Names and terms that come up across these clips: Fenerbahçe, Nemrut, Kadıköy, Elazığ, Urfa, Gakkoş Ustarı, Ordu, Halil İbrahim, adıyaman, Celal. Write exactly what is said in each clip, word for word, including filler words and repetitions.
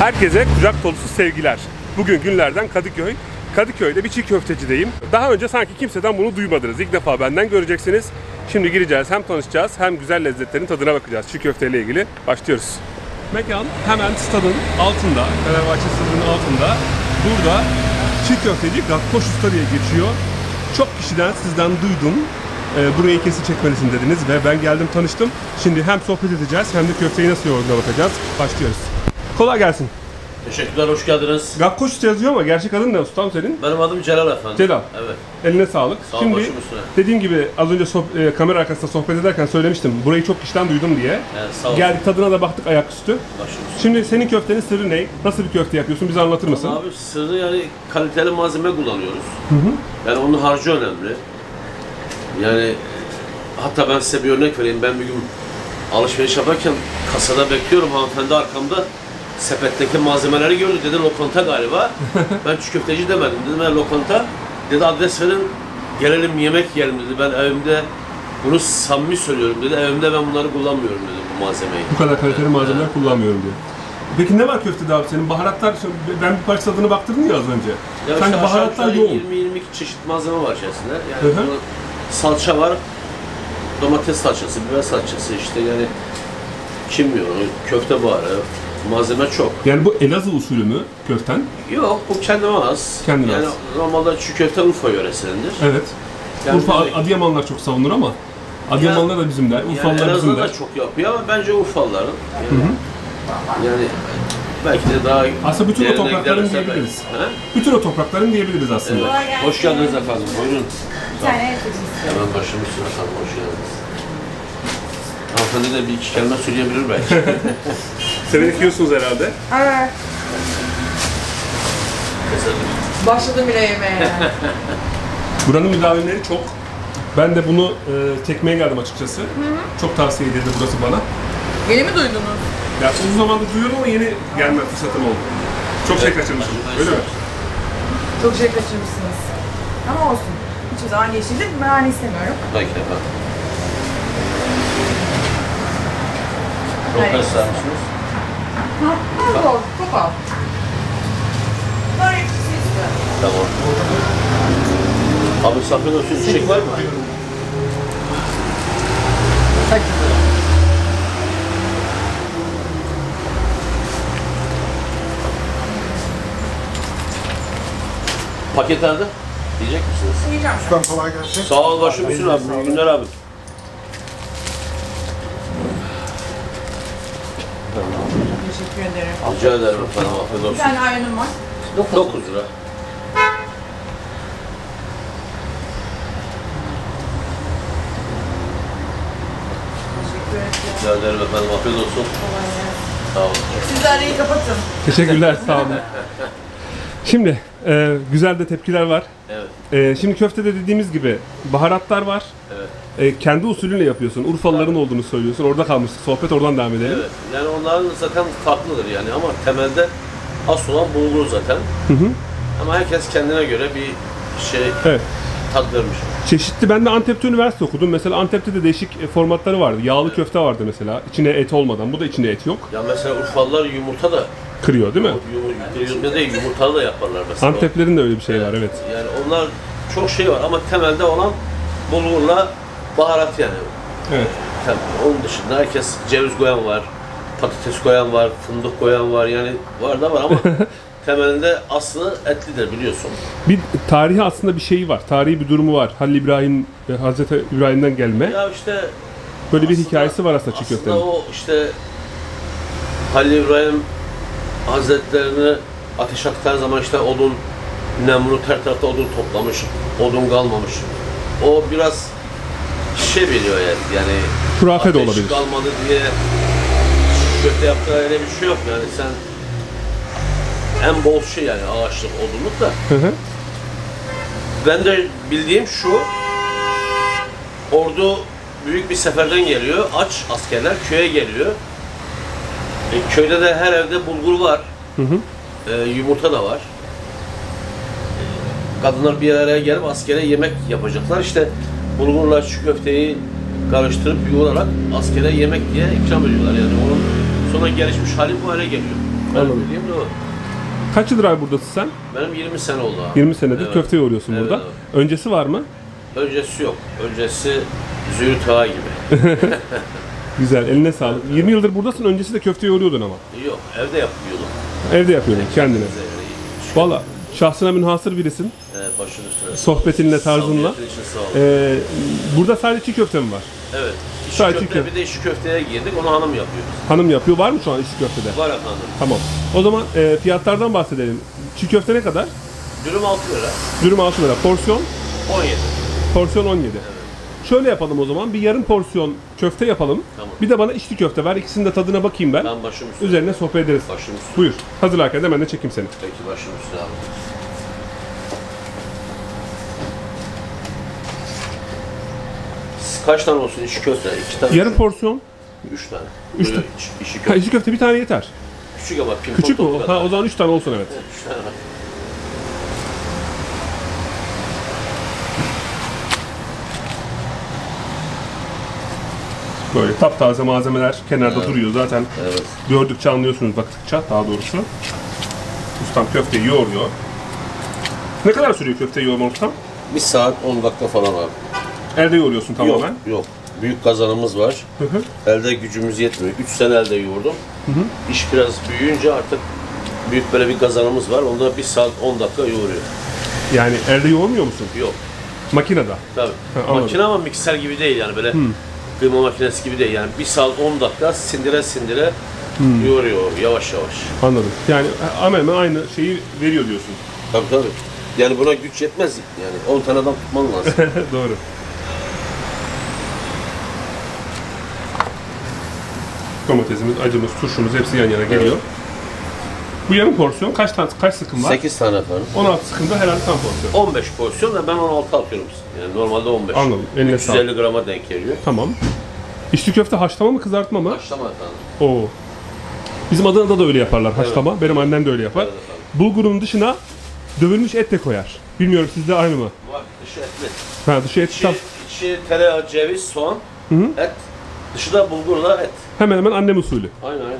Herkese kucak dolusu sevgiler. Bugün günlerden Kadıköy. Kadıköy'de bir çiğ köftecideyim. Daha önce sanki kimseden bunu duymadınız. İlk defa benden göreceksiniz. Şimdi gireceğiz, hem tanışacağız hem güzel lezzetlerin tadına bakacağız. Çiğ köfteyle ilgili başlıyoruz. Mekan hemen stadın altında, Fenerbahçe stadının altında. Burada çiğ köfteci Gakkoş Ustarı'ya geçiyor. Çok kişiden sizden duydum. Burayı kesin çekmelisin dediniz ve ben geldim, tanıştım. Şimdi hem sohbet edeceğiz hem de köfteyi nasıl yoğurduğuna bakacağız. Başlıyoruz. Kolay gelsin. Teşekkürler, hoş geldiniz. Gakkoş Usta yazıyor ama gerçek adın ne ustam senin? Benim adım Celal efendim. Celal. Evet. Eline sağlık. Sağ ol, şimdi dediğim gibi az önce e, kamera arkasında sohbet ederken söylemiştim. Burayı çok kişiden duydum diye. Evet, sağ olun. Geldik, tadına da baktık ayaküstü. Başımız. Şimdi senin köftenin sırrı ne? Nasıl bir köfte yapıyorsun? Bize anlatır mısın? Ama abi sırrı, yani kaliteli malzeme kullanıyoruz. Hı hı. Yani onun harcı önemli. Yani hatta ben size bir örnek vereyim. Ben bir gün alışveriş yaparken kasada bekliyorum, hanımefendi arkamda. Sepetteki malzemeleri gördü, dedi lokanta galiba. Ben çiğ köfteci demedim, dedim ben lokanta. Dedi adres verin, gelelim yemek yiyelim dedi. Ben evimde, bunu samimi söylüyorum dedi, evimde ben bunları kullanmıyorum dedi, bu malzemeyi. Bu kadar kaliteli yani, malzemeler yani kullanmıyorum diyor. Peki ne var köftede abi senin? Baharatlar, ben bir parça tadına baktırdım ya az önce. Ya sanki işte baharatlar yoğun. yirmi yirmi iki çeşit malzeme var içerisinde. Yani hı hı. Salça var, domates salçası, biber salçası işte yani. Kimyon, köfte baharı. Malzeme çok. Yani bu Elazığ usulü mü köften? Yok, bu kendime az. Kendine yani az. Normalde çiğ köfte Urfa yöresindendir. Evet. Yani Urfa, de... Adıyamanlar çok savunur ama Adıyamanlar da bizim der, Urfalılar yani bizim der. Da çok yapıyor ama bence Urfalıların. Yani, hı hı. Yani belki de daha... Aslında bütün o toprakların diyebiliriz. Bütün o toprakların diyebiliriz aslında. Evet. Hoş geldiniz efendim, buyurun. Bir tane yapacağız. Hemen başımız efendim, hoş geldiniz. Hanımefendi de bir iki kelime söyleyebilir belki. Severek yiyorsunuz herhalde. Evet. Başladım bile yemeğe. Buranın müdavimleri çok. Ben de bunu e, çekmeye geldim açıkçası. Hı hı. Çok tavsiye edildi burası bana. Yeni mi duydunuz? Ya uzun zamandır duyuyorum ama yeni gelme fırsatım oldu. Çok evet, şey kaçırmışım, öyle mi? Çok şey kaçırmışsınız. Ama olsun. Hiçbir zaman geçirdim, ben hani istemiyorum. Peki efendim. Çok evet. Kaçırmışsınız. Ha, çok al, çok al. Tamam. Abi safran olsun, çiçek var mı? Paketlerde yiyecek misiniz? Yiyeceğim. Ustam kolay gelsin. Sağ ol başım üstüne abi, iyi günler abi. Teşekkür ederim. Rica ederim efendim, afiyet olsun. Bir tane ayranım var. dokuz lira. Rica ederim efendim, afiyet olsun. Kolay gelsin. Sağ olun. Siz de arayı kapatın. Teşekkürler, sağ olun. Şimdi e, güzel de tepkiler var. Evet. E, şimdi köftede dediğimiz gibi baharatlar var. Evet. E, kendi usulünle yapıyorsun. Urfalıların evet. Olduğunu söylüyorsun. Orada kalmıştık. Sohbet oradan devam edelim. Evet. Yani onların zaten farklıdır yani ama temelde asıl olan bulgur zaten. Hı hı. Ama herkes kendine göre bir şey evet. Tat vermiş. Çeşitli. Ben de Antep'te üniversite okudum. Mesela Antep'te de değişik formatları vardı. Yağlı evet. Köfte vardı mesela. İçine et olmadan. Bu da içinde et yok. Ya mesela Urfalılar yumurta da kırıyor değil mi? Yumurta değil, yumurtalı da yaparlar mesela. Anteplerin de öyle bir şey evet. Var evet. Yani onlar çok şey var ama temelde olan bulgurla baharat yani. Evet. Tabii, onun dışında herkes ceviz koyan var, patates koyan var, fındık koyan var yani var da var ama temelde aslı etlidir biliyorsun. Bir tarihi aslında bir şeyi var, tarihi bir durumu var. Halil İbrahim, Hazreti İbrahim'den gelme. Ya işte böyle bir aslında, hikayesi var aslında çiğ köftenin. Aslında o işte Halil İbrahim Hazretlerini ateş attıkları zaman işte odun, Nemrut her tarafta odun toplamış, odun kalmamış. O biraz şey biliyor yani, yani hurafe de olabilir. Kalmadı diye köfte yaptığı öyle bir şey yok yani sen en bol şey yani ağaçlık, odunluk da. Hı hı. Ben de bildiğim şu, Ordu büyük bir seferden geliyor, aç askerler köye geliyor. E, köyde de her evde bulgur var, hı hı. E, yumurta da var. E, kadınlar bir araya gelip askere yemek yapacaklar. İşte bulgurla şu köfteyi karıştırıp yoğurarak askere yemek diye ikram ediyorlar. Yani onun sonra gelişmiş hali bu hale geliyor. Ben Anladım. Bileyim de o. Kaç yıldır abi buradasın sen? Benim yirmi sene oldu abi. yirmi senedir evet. Köfte yoğuruyorsun evet, burada. Evet. Öncesi var mı? Öncesi yok. Öncesi züğürt ağa gibi. Güzel, eline sağlık. Evet, yirmi evet. yıldır buradasın, öncesi de köfte yoğuruyordun ama. Yok, evde yapıyordum. Evde yapıyordun evet, kendine. Valla şahsına münhasır birisin. Evet, başın üstüne. Sohbetinle, tarzınla. Ee, burada sadece çiğ köfte mi var? Evet. İşi Sadece köfte, köfte. Bir de işi köfteye girdik, onu hanım yapıyor. Hanım yapıyor. Var mı şu an işi köftede? Var efendim. Tamam. O zaman e, fiyatlardan bahsedelim. Çiğ köfte ne kadar? Dürüm altı lira. Dürüm altı lira. Porsiyon? on yedi. Porsiyon on yedi. Evet. Şöyle yapalım o zaman, bir yarım porsiyon köfte yapalım. Tamam. Bir de bana içli köfte ver, ikisinin de tadına bakayım ben. Ben başım üstüne. Üzerine sohbet ederiz. Başım üstüne. Buyur. Hazırlarken de ben de çekeyim seni. Peki, başım üstüne abi. Kaç tane olsun içi köfte? İki tane. Yarım porsiyon? Üç tane. Üç tane. İçi köfte. Ha, içi köfte bir tane yeter. Küçük ama. Küçük mü? Ha, o zaman üç tane olsun evet. Evet, üç tane. Böyle taptaze malzemeler kenarda evet. duruyor zaten. Evet. Gördükçe anlıyorsunuz, baktıkça daha doğrusu. Ustam köfteyi yoğuruyor. Ne kadar sürüyor köfteyi yoğurma ustam? Bir saat on dakika falan abi. Elde yoğuruyorsun tamamen? Yok, yok. Büyük kazanımız var. Hı hı. Elde gücümüz yetmiyor. üç sene elde yoğurdum. Hı hı. İş biraz büyüyünce artık büyük böyle bir kazanımız var. Onda bir saat on dakika yoğuruyor. Yani elde yoğurmuyor musun? Yok. Makinede? Tabii. Ha, makine ama mikser gibi değil yani böyle. Hı. Kıyma makinesi gibi değil yani. bir saat on dakika sindire sindire hmm. yoğuruyor yavaş yavaş. Anladım. Yani hemen hemen aynı şeyi veriyor diyorsun. Tabii tabii. Yani buna güç yetmez yani. on tane adam tutman lazım. Doğru. Domatesimiz, acımız, turşumuz hepsi yan yana geliyor. Evet. Bu yarım porsiyon kaç tane kaç sıkım var? sekiz tane efendim. on altı sıkımda herhalde tam porsiyon. on beş porsiyon da ben on altı atıyorum. Yani normalde on beş. Anladım. üç yüz elli grama denk geliyor. Tamam. İçli köfte haşlama mı kızartma mı? Haşlama efendim. Oo. Bizim Adana'da da öyle yaparlar haşlama. Evet. Benim annem de öyle yapar. Evet, bulgurun dışına dövülmüş et de koyar. Bilmiyorum sizde aynı mı? Var. Dışı etli. Ha, dışı et. İçi, tam... içi tereyağı, ceviz, soğan, Hı -hı. et. Dışı da bulgurla et. Hemen hemen annem usulü. Aynen aynen.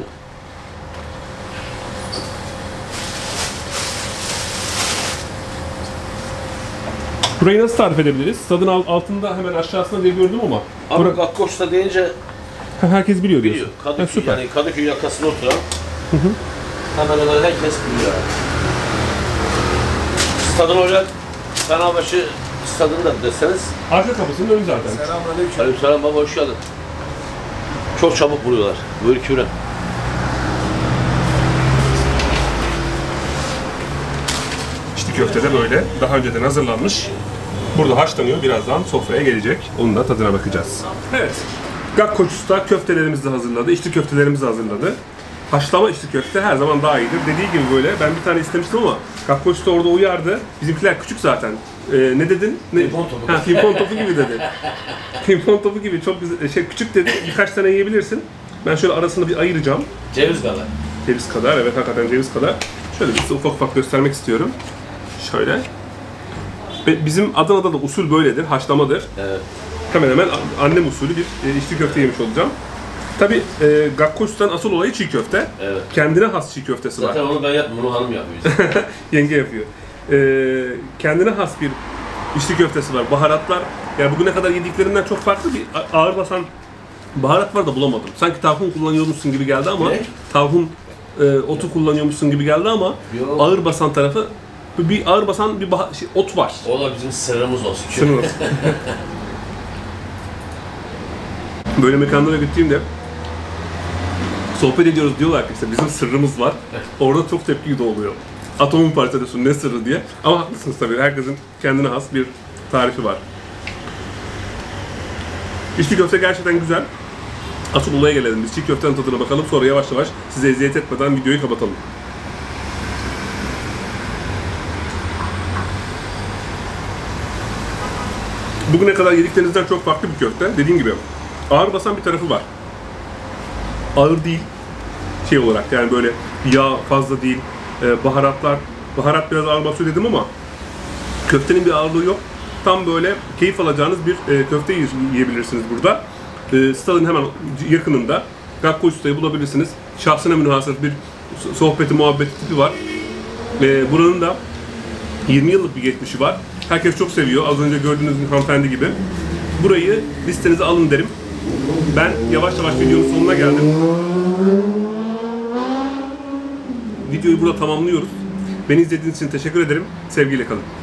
Burayı nasıl tarif edebiliriz? Tadın altında hemen aşağısında diye gördüm ama. Abi Bura... Gakkoş'ta deyince herkes biliyor diyorsun. Biliyor. Kadıköy, ha, süper. Yani Kadıköy yakasında oturan hı hı. hemen hemen herkes biliyor. Stadın olacak Fenerbahçe stadında deseniz. Arka kapısının önü zaten. Selamünaleyküm. Aleykümselam baba, hoş geldin. Çok çabuk vuruyorlar. Böyle küre. Köfte de böyle daha önceden hazırlanmış. Burada haşlanıyor. Birazdan sofraya gelecek. Onun da tadına bakacağız. Evet. Gakkoş Usta köftelerimizi de hazırladı. İçli köftelerimizi de hazırladı. Haşlama içli köfte her zaman daha iyidir. Dediği gibi böyle. Ben bir tane istemiştim ama Gakkoş Usta orada uyardı. Bizimkiler küçük zaten. Ee, ne dedin? Ne? Pimpon topu. Ha, pimpon topu gibi dedi. Pimpon topu gibi çok güzel. Şey, küçük dedi. Birkaç tane yiyebilirsin. Ben şöyle arasını bir ayıracağım. Ceviz kadar. Ceviz kadar. Evet hakikaten ceviz kadar. Şöyle bir ufak ufak göstermek istiyorum. Şöyle. Bizim Adana'da da usul böyledir, haşlamadır. Evet. Hemen hemen annem usulü bir içli köfte yemiş olacağım. Tabii e, Gakkoş Usta'nın asıl olayı çiğ köfte. Evet. Kendine has çiğ köftesi Zaten var. Zaten onu ben yapmıyorum, onu hanım yapıyor. Yenge yapıyor. E, kendine has bir içli köftesi var, baharatlar. Yani bugüne kadar yediklerinden çok farklı bir ağır basan baharat var da bulamadım. Sanki tavuk kullanıyormuşsun gibi geldi ama tavuk e, otu kullanıyormuşsun gibi geldi ama Yok. ağır basan tarafı bir ağır basan bir şey, ot var. O da bizim sırrımız olsun. Sırrımız. Böyle mekanlara gittiğimde sohbet ediyoruz diyorlar ki işte bizim sırrımız var. Orada çok tepki de oluyor. Atomun parçalıyorsun ne sırrı diye. Ama haklısınız tabii. Herkesin kendine has bir tarifi var. İçli köfte gerçekten güzel. Asıl olaya gelelim. Biz çiğ köftenin tadına bakalım. Sonra yavaş yavaş size eziyet etmeden videoyu kapatalım. Bugüne kadar yediklerinizden çok farklı bir köfte. Dediğim gibi ağır basan bir tarafı var. Ağır değil şey olarak yani böyle yağ fazla değil, baharatlar, baharat biraz ağır basıyor dedim ama köftenin bir ağırlığı yok. Tam böyle keyif alacağınız bir köfte yiyebilirsiniz burada. Stadın hemen yakınında Gakkoş Usta'yı bulabilirsiniz. Şahsına münhasır bir sohbeti, muhabbeti tipi var. E, buranın da yirmi yıllık bir geçmişi var. Herkes çok seviyor. Az önce gördüğünüz hanımefendi gibi. Burayı listenize alın derim. Ben yavaş yavaş videonun sonuna geldim. Videoyu burada tamamlıyoruz. Beni izlediğiniz için teşekkür ederim. Sevgiyle kalın.